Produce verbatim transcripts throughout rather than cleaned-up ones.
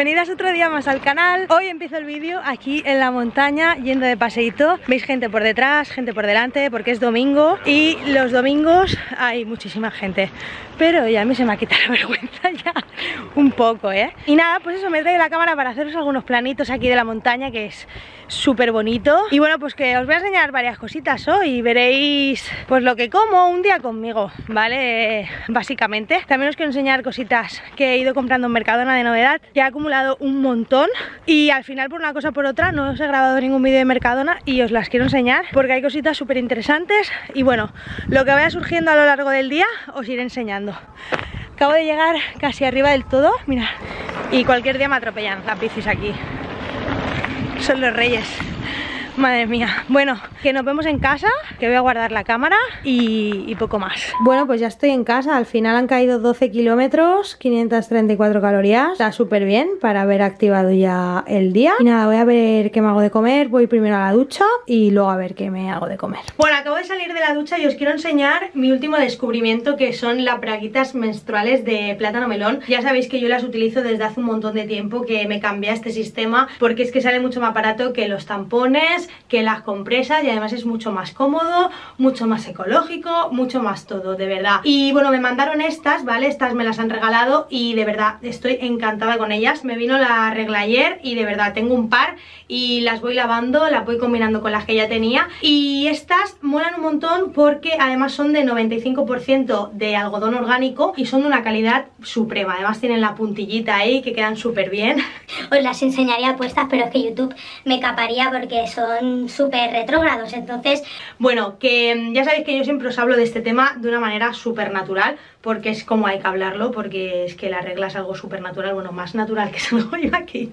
Bienvenidas otro día más al canal. Hoy empiezo el vídeo aquí en la montaña, yendo de paseíto. Veis gente por detrás, gente por delante, porque es domingo y los domingos hay muchísima gente, pero ya a mí se me ha quitado la vergüenza ya un poco, ¿eh? Y nada, pues eso, me traigo la cámara para haceros algunos planitos aquí de la montaña, que es súper bonito. Y bueno, pues que os voy a enseñar varias cositas hoy y veréis pues lo que como un día conmigo, ¿vale? Básicamente. También os quiero enseñar cositas que he ido comprando en Mercadona de novedad, que ha acumulado un montón, y al final por una cosa por otra no os he grabado ningún vídeo de Mercadona y os las quiero enseñar porque hay cositas súper interesantes. Y bueno, lo que vaya surgiendo a lo largo del día os iré enseñando. Acabo de llegar casi arriba del todo, mirad, y cualquier día me atropellan las bicis aquí. Son los reyes. Madre mía. Bueno, que nos vemos en casa, que voy a guardar la cámara y, y poco más. Bueno, pues ya estoy en casa. Al final han caído doce kilómetros, quinientas treinta y cuatro calorías. Está súper bien para haber activado ya el día. Y nada, voy a ver qué me hago de comer. Voy primero a la ducha y luego a ver qué me hago de comer. Bueno, acabo de salir de la ducha y os quiero enseñar mi último descubrimiento, que son las braguitas menstruales de PlatanoMelón. Ya sabéis que yo las utilizo desde hace un montón de tiempo, que me cambié a este sistema porque es que sale mucho más barato que los tampones, que las compresas, y además es mucho más cómodo, mucho más ecológico, mucho más todo, de verdad. Y bueno, me mandaron estas, ¿vale? Estas me las han regalado y de verdad estoy encantada con ellas. Me vino la regla ayer y de verdad tengo un par y las voy lavando, las voy combinando con las que ya tenía. Y estas molan un montón porque además son de noventa y cinco por ciento de algodón orgánico y son de una calidad suprema. Además tienen la puntillita ahí que quedan súper bien. Os las enseñaría puestas, pero es que YouTube me caparía porque son súper retrógrados. Entonces, bueno, que ya sabéis que yo siempre os hablo de este tema de una manera súper natural, porque es como hay que hablarlo, porque es que la regla es algo súper natural, bueno, más natural que salgo yo aquí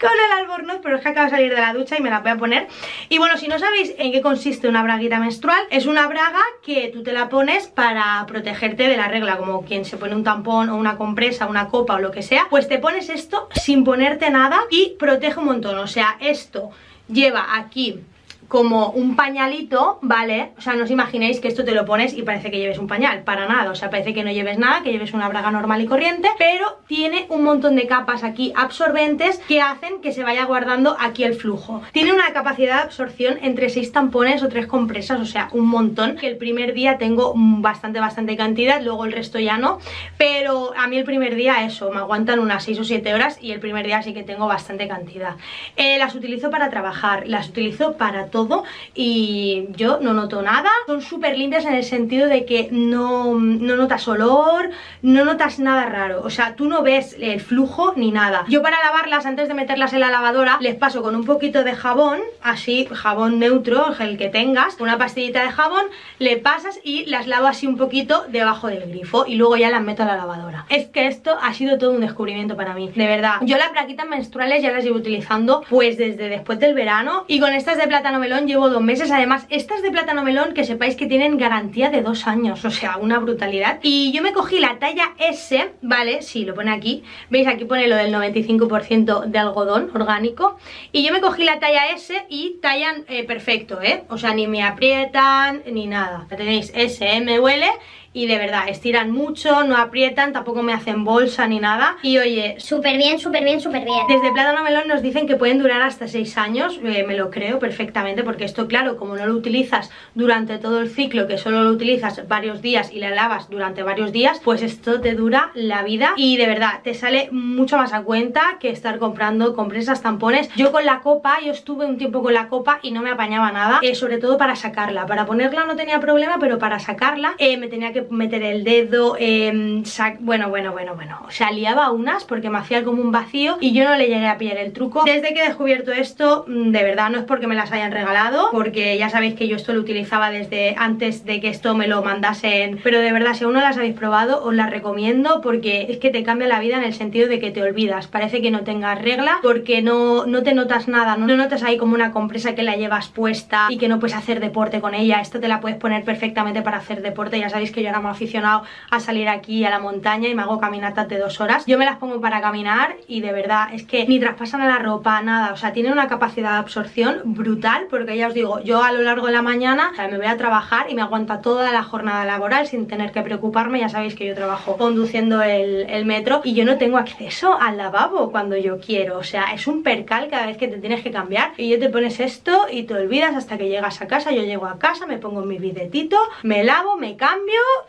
con el albornoz, pero es que acabo de salir de la ducha y me la voy a poner. Y bueno, si no sabéis en qué consiste una braguita menstrual, es una braga que tú te la pones para protegerte de la regla, como quien se pone un tampón o una compresa, una copa o lo que sea, pues te pones esto sin ponerte nada y protege un montón. O sea, esto lleva aquí como un pañalito, ¿vale? O sea, no os imaginéis que esto te lo pones y parece que lleves un pañal, para nada. O sea, parece que no lleves nada, que lleves una braga normal y corriente, pero tiene un montón de capas aquí absorbentes que hacen que se vaya guardando aquí el flujo. Tiene una capacidad de absorción entre seis tampones o tres compresas, o sea, un montón. Que el primer día tengo bastante, bastante cantidad, luego el resto ya no, pero a mí el primer día eso, me aguantan unas seis o siete horas y el primer día sí que tengo bastante cantidad. Eh, las utilizo para trabajar, las utilizo para todo. Todo, y yo no noto nada. Son súper limpias en el sentido de que no, no notas olor, no notas nada raro, o sea, tú no ves el flujo ni nada. Yo para lavarlas, antes de meterlas en la lavadora, les paso con un poquito de jabón, así, jabón neutro, el que tengas, una pastillita de jabón, le pasas y las lavo así un poquito debajo del grifo y luego ya las meto a la lavadora. Es que esto ha sido todo un descubrimiento para mí, de verdad. Yo las braquitas menstruales ya las llevo utilizando pues desde después del verano, y con estas de PlatanoMelón llevo dos meses. Además, estas de PlatanoMelón, que sepáis que tienen garantía de dos años, o sea, una brutalidad. Y yo me cogí la talla S, ¿vale? Sí, lo pone aquí, veis, aquí pone lo del noventa y cinco por ciento de algodón orgánico, y yo me cogí la talla S y tallan eh, perfecto, ¿eh? O sea, ni me aprietan, ni nada. La tenéis S, M, L, y de verdad, estiran mucho, no aprietan, tampoco me hacen bolsa ni nada. Y oye, súper bien, súper bien, súper bien. Desde PlatanoMelón nos dicen que pueden durar hasta seis años, eh, me lo creo perfectamente, porque esto, claro, como no lo utilizas durante todo el ciclo, que solo lo utilizas varios días y la lavas durante varios días, pues esto te dura la vida. Y de verdad, te sale mucho más a cuenta que estar comprando compresas, tampones. Yo con la copa, yo estuve un tiempo con la copa y no me apañaba nada, eh, sobre todo para sacarla. Para ponerla no tenía problema, pero para sacarla eh, me tenía que meter el dedo, eh, sac... bueno, bueno, bueno, bueno, o sea, liaba unas porque me hacía como un vacío y yo no le llegué a pillar el truco. Desde que he descubierto esto, de verdad, no es porque me las hayan regalado, porque ya sabéis que yo esto lo utilizaba desde antes de que esto me lo mandasen, pero de verdad, si aún no las habéis probado, os las recomiendo porque es que te cambia la vida en el sentido de que te olvidas, parece que no tengas regla porque no, no te notas nada, no, no notas ahí como una compresa que la llevas puesta y que no puedes hacer deporte con ella. Esta te la puedes poner perfectamente para hacer deporte, ya sabéis que yo llega muy aficionado a salir aquí a la montaña y me hago caminatas de dos horas. Yo me las pongo para caminar y de verdad es que ni traspasan a la ropa, nada. O sea, tienen una capacidad de absorción brutal, porque ya os digo, yo a lo largo de la mañana, o sea, me voy a trabajar y me aguanta toda la jornada laboral sin tener que preocuparme. Ya sabéis que yo trabajo conduciendo el, el metro y yo no tengo acceso al lavabo cuando yo quiero. O sea, es un percal cada vez que te tienes que cambiar y yo te pones esto y te olvidas hasta que llegas a casa. Yo llego a casa, me pongo mi bidetito, me lavo, me cambio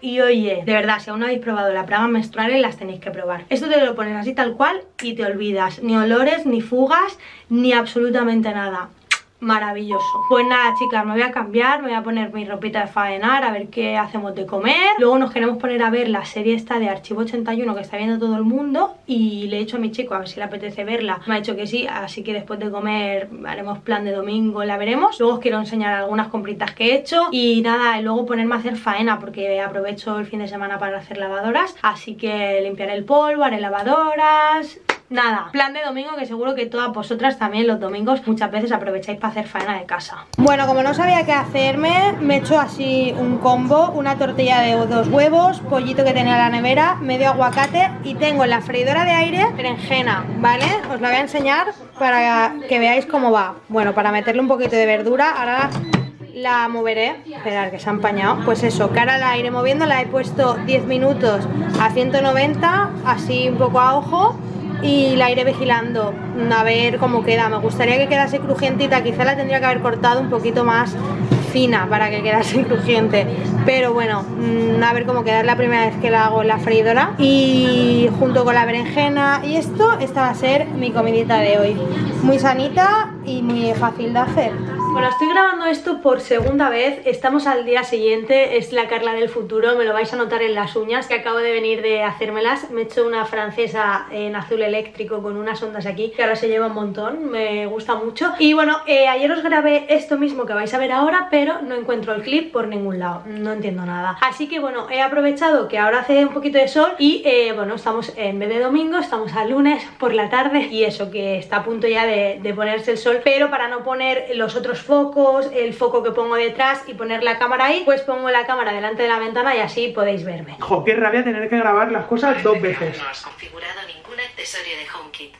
y oye, de verdad, si aún no habéis probado las bragas menstruales, las tenéis que probar. Esto te lo pones así tal cual y te olvidas, ni olores, ni fugas, ni absolutamente nada. Maravilloso. Pues nada, chicas, me voy a cambiar, me voy a poner mi ropita de faenar, a ver qué hacemos de comer. Luego nos queremos poner a ver la serie esta de Archivo ochenta y uno que está viendo todo el mundo, y le he dicho a mi chico a ver si le apetece verla. Me ha dicho que sí, así que después de comer haremos plan de domingo, la veremos. Luego os quiero enseñar algunas compritas que he hecho y nada, y luego ponerme a hacer faena, porque aprovecho el fin de semana para hacer lavadoras, así que limpiaré el polvo, haré lavadoras. Nada, plan de domingo que seguro que todas vosotras también los domingos muchas veces aprovecháis para hacer faena de casa. Bueno, como no sabía qué hacerme, me he hecho así un combo: una tortilla de dos huevos, pollito que tenía en la nevera, medio aguacate, y tengo en la freidora de aire berenjena, ¿vale? Os la voy a enseñar para que veáis cómo va. Bueno, para meterle un poquito de verdura, ahora la moveré. Esperad, que se ha empañado. Pues eso, que ahora la iré moviendo, la he puesto diez minutos a ciento noventa, así un poco a ojo, y la iré vigilando a ver cómo queda. Me gustaría que quedase crujientita, quizá la tendría que haber cortado un poquito más fina para que quedase crujiente, pero bueno, a ver cómo queda. Es la primera vez que la hago en la freidora, y junto con la berenjena y esto, esta va a ser mi comidita de hoy, muy sanita y muy fácil de hacer. Bueno, estoy grabando esto por segunda vez, estamos al día siguiente, es la Carla del futuro, me lo vais a notar en las uñas, que acabo de venir de hacérmelas. Me he hecho una francesa en azul eléctrico con unas ondas aquí, que ahora se lleva un montón, me gusta mucho. Y bueno, eh, ayer os grabé esto mismo que vais a ver ahora, pero no encuentro el clip por ningún lado, no entiendo nada. Así que bueno, he aprovechado que ahora hace un poquito de sol y eh, bueno, estamos en vez de domingo, estamos a lunes por la tarde, y eso, que está a punto ya de, de ponerse el sol, pero para no poner los otros focos, el foco que pongo detrás y poner la cámara ahí, pues pongo la cámara delante de la ventana y así podéis verme. Jo, qué rabia tener que grabar las cosas dos veces. No has configurado ningún accesorio de HomeKit.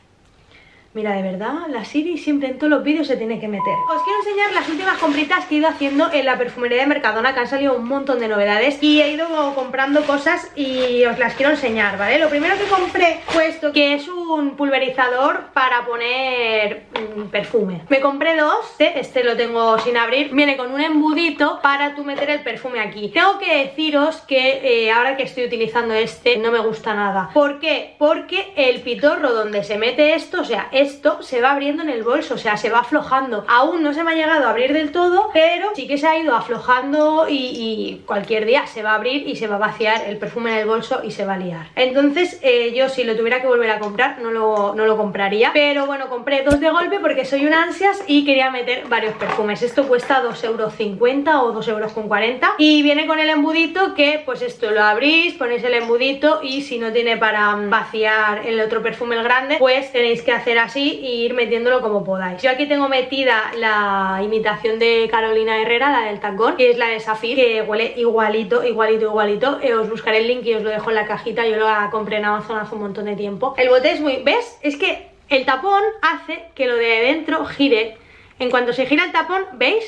Mira, de verdad, la Siri siempre en todos los vídeos se tiene que meter. Os quiero enseñar las últimas compritas que he ido haciendo en la perfumería de Mercadona, que han salido un montón de novedades y he ido comprando cosas y os las quiero enseñar, ¿vale? Lo primero que compré fue esto, que es un pulverizador para poner mmm, perfume. Me compré dos, este, este lo tengo sin abrir, viene con un embudito para tú meter el perfume aquí. Tengo que deciros que eh, ahora que estoy utilizando este, no me gusta nada. ¿Por qué? Porque el pitorro donde se mete esto, o sea, esto se va abriendo en el bolso, o sea, se va aflojando. Aún no se me ha llegado a abrir del todo, pero sí que se ha ido aflojando y, y cualquier día se va a abrir y se va a vaciar el perfume en el bolso y se va a liar. Entonces eh, yo, si lo tuviera que volver a comprar, no lo, no lo compraría. Pero bueno, compré dos de golpe porque soy un ansias y quería meter varios perfumes. Esto cuesta dos euros cincuenta o dos euros cuarenta y viene con el embudito, que pues esto lo abrís, ponéis el embudito y si no tiene para vaciar el otro perfume, el grande, pues tenéis que hacer así así y ir metiéndolo como podáis. Yo aquí tengo metida la imitación de Carolina Herrera, la del tacón, que es la de Saphir, que huele igualito, igualito, igualito. Eh, os buscaré el link y os lo dejo en la cajita. Yo la compré en Amazon hace un montón de tiempo. El bote es muy... ¿Ves? Es que el tapón hace que lo de dentro gire. En cuanto se gira el tapón, ¿veis?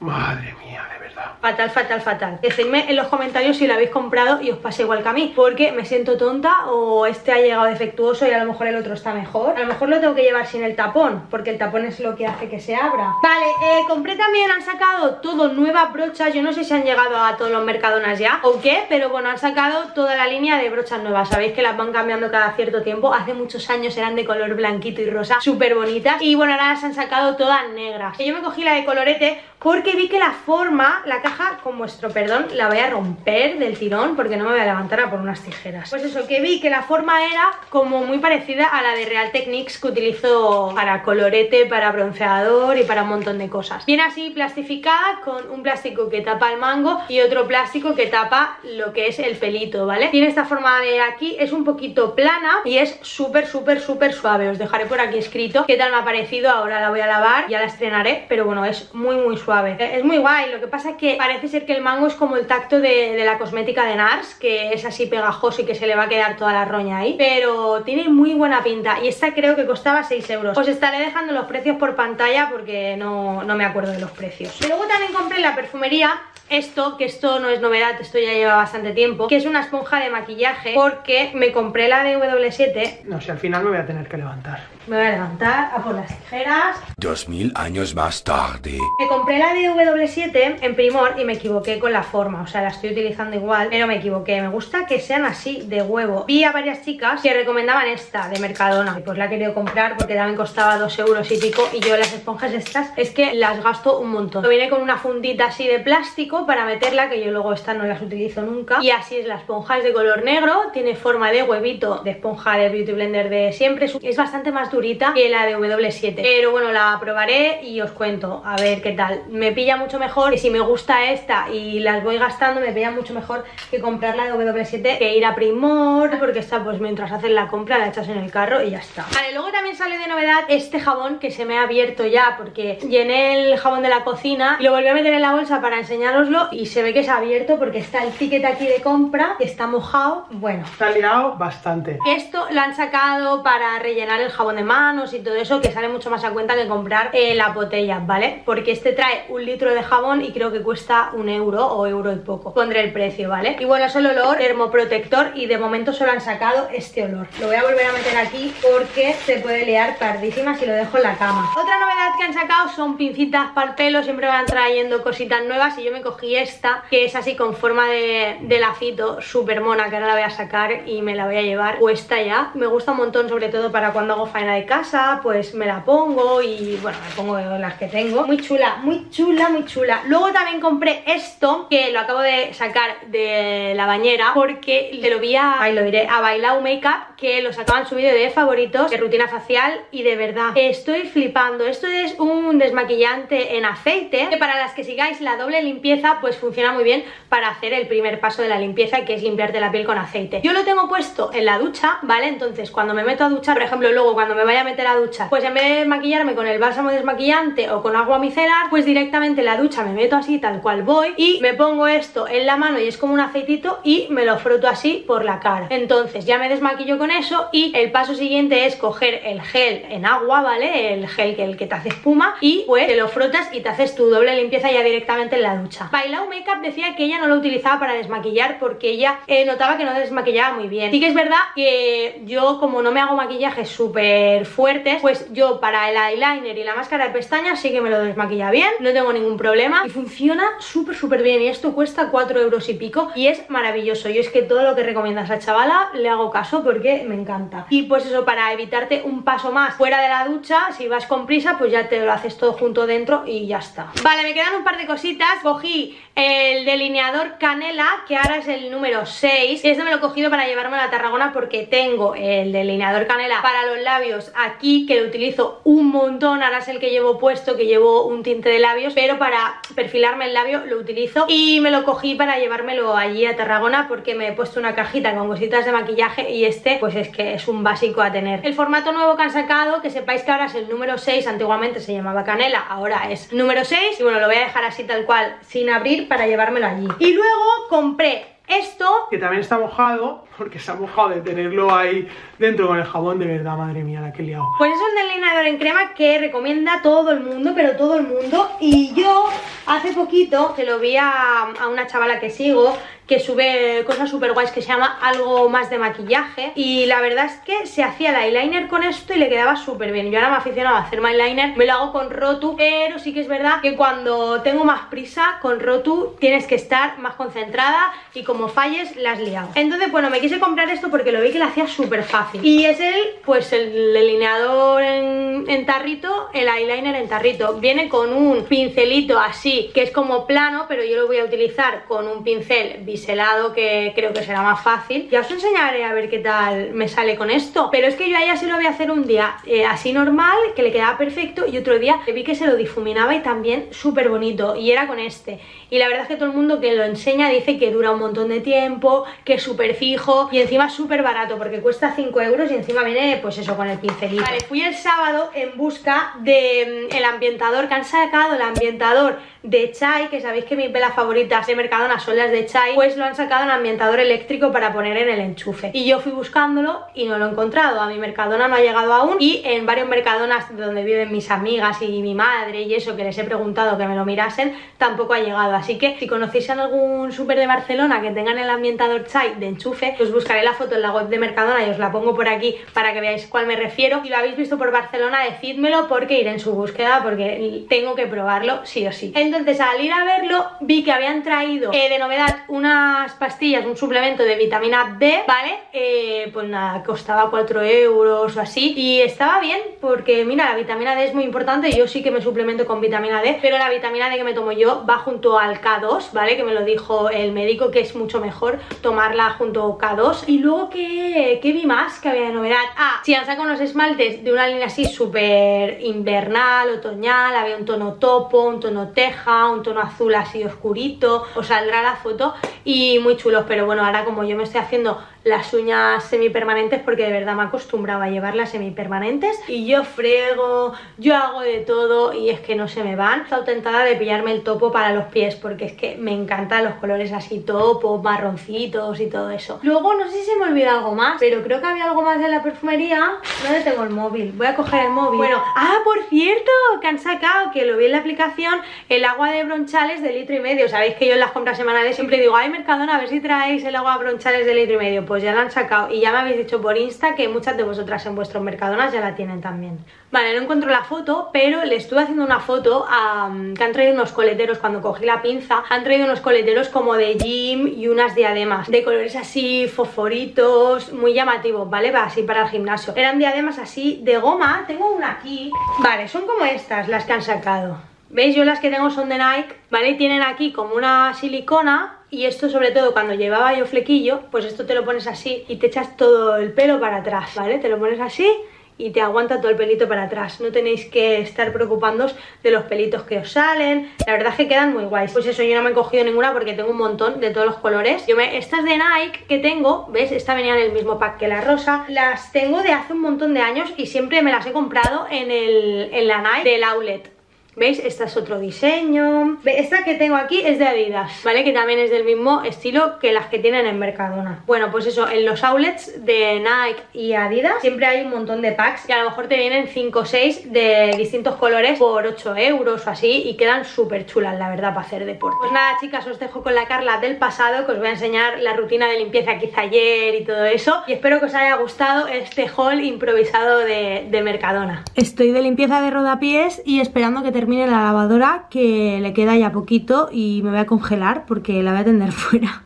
Madre mía, de verdad. Fatal, fatal, fatal. Decidme en los comentarios si lo habéis comprado y os pasa igual que a mí, porque me siento tonta, o este ha llegado defectuoso y a lo mejor el otro está mejor. A lo mejor lo tengo que llevar sin el tapón, porque el tapón es lo que hace que se abra. Vale, eh, compré también, han sacado todo, nuevas brochas. Yo no sé si han llegado a todos los Mercadonas ya o qué, pero bueno, han sacado toda la línea de brochas nuevas. Sabéis que las van cambiando cada cierto tiempo. Hace muchos años eran de color blanquito y rosa, súper bonitas, y bueno, ahora las han sacado todas negras. Yo me cogí la de colorete porque vi que la forma, la caja, con vuestro perdón, la voy a romper del tirón porque no me voy a levantar a por unas tijeras. Pues eso, que vi que la forma era como muy parecida a la de Real Techniques, que utilizo para colorete, para bronceador y para un montón de cosas. Viene así plastificada, con un plástico que tapa el mango y otro plástico que tapa lo que es el pelito, ¿vale? Tiene esta forma de aquí, es un poquito plana y es súper, súper, súper suave. Os dejaré por aquí escrito qué tal me ha parecido. Ahora la voy a lavar, ya la estrenaré, pero bueno, es muy, muy suave. Es muy guay, lo que pasa es pasa que parece ser que el mango es como el tacto de, de la cosmética de NARS, que es así pegajoso y que se le va a quedar toda la roña ahí, pero tiene muy buena pinta. Y esta creo que costaba seis euros. Os estaré dejando los precios por pantalla porque no, no me acuerdo de los precios. Luego también compré en la perfumería esto, que esto no es novedad, esto ya lleva bastante tiempo, que es una esponja de maquillaje, porque me compré la D W siete. No sé, al final me voy a tener que levantar. Me voy a levantar a por las tijeras. Dos mil años más tarde. Me compré la D W siete en Primor y me equivoqué con la forma, o sea, la estoy utilizando igual, pero me equivoqué. Me gusta que sean así de huevo. Vi a varias chicas que recomendaban esta de Mercadona y pues la he querido comprar porque también costaba dos euros y pico, y yo las esponjas estas es que las gasto un montón. Lo viene con una fundita así de plástico para meterla, que yo luego estas no las utilizo nunca, y así es la esponja. Es de color negro, tiene forma de huevito de esponja de Beauty Blender de siempre, es bastante más durita que la de W siete, pero bueno, la probaré y os cuento a ver qué tal. Me pilla mucho mejor, y si me gusta esta y las voy gastando, me pilla mucho mejor que comprar la de W siete, que ir a Primor, porque esta pues mientras haces la compra la echas en el carro y ya está. Vale, luego también sale de novedad este jabón, que se me ha abierto ya porque llené el jabón de la cocina y lo volví a meter en la bolsa para enseñároslo, y se ve que se ha abierto porque está el ticket aquí de compra, que está mojado. Bueno, está liado bastante. Esto lo han sacado para rellenar el jabón de manos y todo eso, que sale mucho más a cuenta que comprar eh, las botellas, ¿vale? Porque este trae un litro de jabón y creo que cuesta un euro o euro y poco. Pondré el precio, ¿vale? Y bueno, es el olor termoprotector, y de momento solo han sacado este olor. Lo voy a volver a meter aquí porque se puede liar tardísima si lo dejo en la cama. Otra novedad que han sacado son pincitas para el pelo, siempre van trayendo cositas nuevas, y yo me cogí esta, que es así con forma de, de lacito, súper mona, que ahora la voy a sacar y me la voy a llevar puesta ya. Me gusta un montón, sobre todo para cuando hago faena de casa, pues me la pongo y bueno, me pongo las que tengo. Muy chula, muy chula, muy chula. Luego también compré esto, que lo acabo de sacar de la bañera porque te lo vi a, ahí lo diré, a Bailaú Makeup, que lo sacaban subido de favoritos, de rutina facial, y de verdad estoy flipando. Esto es un desmaquillante en aceite, que para las que sigáis la doble limpieza, pues funciona muy bien para hacer el primer paso de la limpieza, que es limpiarte la piel con aceite. Yo lo tengo puesto en la ducha, ¿vale? Entonces cuando me meto a duchar, por ejemplo, luego cuando me vaya a meter a ducha, pues en vez de maquillarme con el bálsamo desmaquillante o con agua micelar, pues directamente en la ducha me meto así tal cual voy y me pongo esto en la mano, y es como un aceitito, y me lo froto así por la cara. Entonces ya me desmaquillo con eso, y el paso siguiente es coger el gel en agua, ¿vale? El gel que, el que te hace espuma, y pues te lo frotas y te haces tu doble limpieza ya directamente en la ducha. Bailaú Makeup decía que ella no lo utilizaba para desmaquillar porque ella eh, notaba que no desmaquillaba muy bien. Sí que es verdad que yo, como no me hago maquillajes súper fuertes, pues yo para el eyeliner y la máscara de pestañas sí que me lo desmaquilla bien, no tengo ningún problema, y funciona súper súper bien, y esto cuesta cuatro euros y pico y es maravilloso. Yo es que todo lo que recomienda esa chavala le hago caso porque me encanta. Y pues eso, para evitarte un paso más fuera de la ducha, si vas con prisa, pues ya te lo haces todo junto dentro y ya está. Vale, me quedan un par de cositas. Cogí el delineador canela, que ahora es el número seis, y este me lo he cogido para llevarme a la Tarragona porque tengo el delineador canela para los labios aquí, que lo utilizo un montón. Ahora es el que llevo puesto, que llevo un tinte de labios, pero para perfilarme el labio lo utilizo, y me lo cogí para llevármelo allí a Tarragona porque me he puesto una cajita con cositas de maquillaje, y este pues es que es un básico a tener. El formato nuevo que han sacado, que sepáis que ahora es el número seis, antiguamente se llamaba canela, ahora es número seis, y bueno, lo voy a dejar así tal cual, sin abrir, para llevármelo allí. Y luego compré esto, que también está mojado, porque se ha mojado de tenerlo ahí dentro con el jabón. De verdad, madre mía, la que he liado. Pues es un delineador en crema que recomienda todo el mundo, pero todo el mundo. Y yo hace poquito se lo vi a, a una chavala que sigo, que sube cosas súper guays, que se llama Algo Más de Maquillaje, y la verdad es que se hacía el eyeliner con esto y le quedaba súper bien. Yo ahora me aficionaba a hacer my eyeliner, me lo hago con Rotu, pero sí que es verdad que cuando tengo más prisa con Rotu tienes que estar más concentrada, y como falles, la has liado. Entonces, bueno, me quise comprar esto porque lo vi que lo hacía súper fácil, y es el, pues el delineador en, en tarrito, el eyeliner en tarrito. Viene con un pincelito así, que es como plano, pero yo lo voy a utilizar con un pincel visual biselado, que creo que será más fácil. Ya os enseñaré a ver qué tal me sale con esto. Pero es que yo a ella sí lo voy a hacer un día eh, así normal, que le quedaba perfecto, y otro día vi que se lo difuminaba y también súper bonito, y era con este. Y la verdad es que todo el mundo que lo enseña dice que dura un montón de tiempo, que es súper fijo y encima súper barato, porque cuesta cinco euros y encima viene pues eso, con el pincelito. Vale, fui el sábado en busca de el ambientador que han sacado, el ambientador de chai, que sabéis que mis velas favoritas de Mercadona son las de chai, pues lo han sacado en ambientador eléctrico para poner en el enchufe. Y yo fui buscándolo y no lo he encontrado, a mi Mercadona no ha llegado aún, y en varios Mercadonas donde viven mis amigas y mi madre y eso, que les he preguntado que me lo mirasen, tampoco ha llegado. Así que si conocéis en algún súper de Barcelona que tengan el ambientador chai de enchufe, os buscaré la foto en la web de Mercadona y os la pongo por aquí para que veáis cuál me refiero. Si lo habéis visto por Barcelona, decídmelo porque iré en su búsqueda, porque tengo que probarlo sí o sí. Entonces al ir a verlo vi que habían traído eh, de novedad unas pastillas, un suplemento de vitamina D, ¿vale? Eh, pues nada, costaba cuatro euros o así, y estaba bien porque mira, la vitamina D es muy importante, yo sí que me suplemento con vitamina D, pero la vitamina D que me tomo yo va junto al K dos, ¿vale? Que me lo dijo el médico, que es mucho mejor tomarla junto a K dos. Y luego que qué vi más que había de novedad. Ah, sí, han sacado unos esmaltes de una línea así súper invernal, otoñal, había un tono topo, un tono teja, un tono azul así oscurito, os saldrá la foto, y muy chulos. Pero bueno, ahora como yo me estoy haciendo las uñas semipermanentes, porque de verdad me acostumbraba a llevarlas semipermanentes, y yo frego, yo hago de todo y es que no se me van. He estado tentada de pillarme el topo para los pies, porque es que me encantan los colores así topos, marroncitos y todo eso. Luego no sé si se me olvida algo más, pero creo que había algo más de la perfumería. ¿Dónde tengo el móvil? Voy a coger el móvil. Bueno, ah, por cierto, que han sacado, que lo vi en la aplicación, el agua de Bronchales de litro y medio. Sabéis que yo en las compras semanales siempre digo, ay Mercadona, a ver si traéis el agua de Bronchales de litro y medio. Pues Pues ya la han sacado, y ya me habéis dicho por Insta que muchas de vosotras en vuestros Mercadonas ya la tienen también. Vale, no encuentro la foto, pero le estuve haciendo una foto a, que han traído unos coleteros, cuando cogí la pinza, han traído unos coleteros como de gym y unas diademas de colores así fosforitos, muy llamativos, ¿vale? Así para el gimnasio. Eran diademas así de goma, tengo una aquí. Vale, son como estas las que han sacado. ¿Veis? Yo las que tengo son de Nike, ¿vale? Y tienen aquí como una silicona. Y esto, sobre todo cuando llevaba yo flequillo, pues esto te lo pones así y te echas todo el pelo para atrás, ¿vale? Te lo pones así y te aguanta todo el pelito para atrás. No tenéis que estar preocupándoos de los pelitos que os salen. La verdad es que quedan muy guays. Pues eso, yo no me he cogido ninguna porque tengo un montón de todos los colores. Yo me... Estas de Nike que tengo, ¿ves? Esta venía en el mismo pack que la rosa. Las tengo de hace un montón de años y siempre me las he comprado en, el... en la Nike del outlet. ¿Veis? Esta es otro diseño. Esta que tengo aquí es de Adidas, ¿vale? Que también es del mismo estilo que las que tienen en Mercadona. Bueno, pues eso, en los outlets de Nike y Adidas siempre hay un montón de packs, y a lo mejor te vienen cinco o seis de distintos colores por ocho euros o así, y quedan súper chulas, la verdad, para hacer deporte. Pues nada, chicas, os dejo con la Carla del pasado, que os voy a enseñar la rutina de limpieza que hice ayer y todo eso. Y espero que os haya gustado este haul improvisado de, de Mercadona. Estoy de limpieza de rodapiés y esperando que termine Termine la lavadora, que le queda ya poquito, y me voy a congelar porque la voy a tender fuera.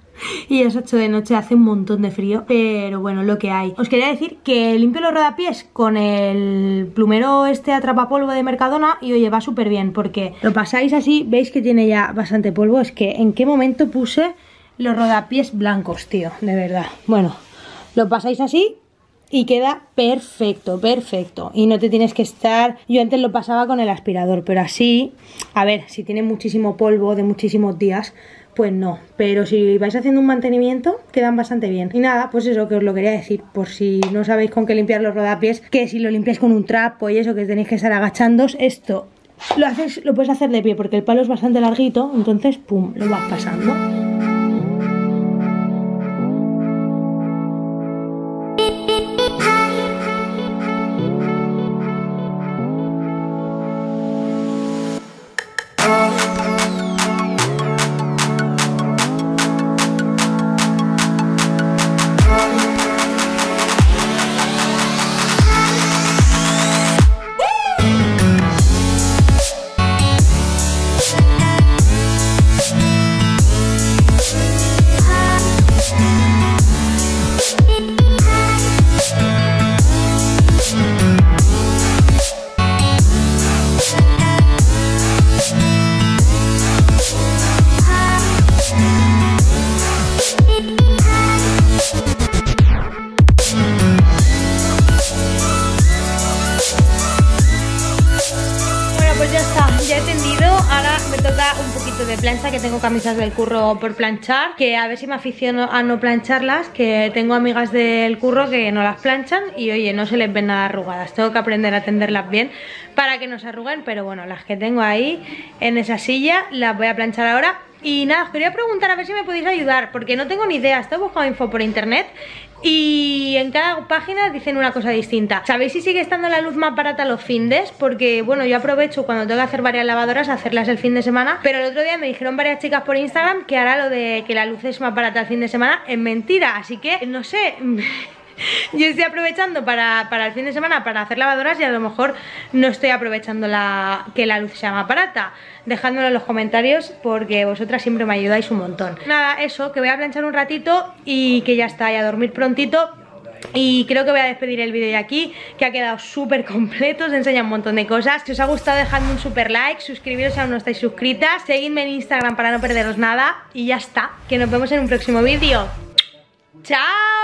Y ya se ha hecho de noche, hace un montón de frío, pero bueno, lo que hay. Os quería decir que limpio los rodapiés con el plumero este atrapapolvo de Mercadona, y oye, va súper bien porque lo pasáis así, veis que tiene ya bastante polvo. Es que en qué momento puse los rodapiés blancos, tío, de verdad. Bueno, lo pasáis así y queda perfecto, perfecto. Y no te tienes que estar... Yo antes lo pasaba con el aspirador, pero así... A ver, si tiene muchísimo polvo de muchísimos días, pues no. Pero si vais haciendo un mantenimiento, quedan bastante bien. Y nada, pues eso, que os lo quería decir, por si no sabéis con qué limpiar los rodapiés, que si lo limpiáis con un trapo y eso, que tenéis que estar agachándoos, esto lo haces, lo puedes hacer de pie, porque el palo es bastante larguito, entonces, pum, lo vas pasando. pues ya está, ya he tendido. Ahora me toca un poquito de plancha, que tengo camisas del curro por planchar, que a ver si me aficiono a no plancharlas, que tengo amigas del curro que no las planchan y oye, no se les ven nada arrugadas. Tengo que aprender a tenderlas bien para que no se arruguen, pero bueno, las que tengo ahí en esa silla las voy a planchar ahora. Y nada, os quería preguntar a ver si me podéis ayudar, porque no tengo ni idea, estoy buscando info por internet y en cada página dicen una cosa distinta. ¿Sabéis si sigue estando la luz más barata los findes? Porque bueno, yo aprovecho cuando tengo que hacer varias lavadoras a hacerlas el fin de semana. Pero el otro día me dijeron varias chicas por Instagram que ahora lo de que la luz es más barata el fin de semana es mentira. Así que no sé... Yo estoy aprovechando para, para el fin de semana para hacer lavadoras y a lo mejor no estoy aprovechando la, que la luz sea más barata. Dejádmelo en los comentarios porque vosotras siempre me ayudáis un montón. Nada, eso, que voy a planchar un ratito y que ya está, y a dormir prontito. Y creo que voy a despedir el vídeo de aquí, que ha quedado súper completo, os enseña un montón de cosas. Si os ha gustado, dejadme un super like, suscribiros si aún no estáis suscritas, seguidme en Instagram para no perderos nada. Y ya está, que nos vemos en un próximo vídeo. ¡Chao!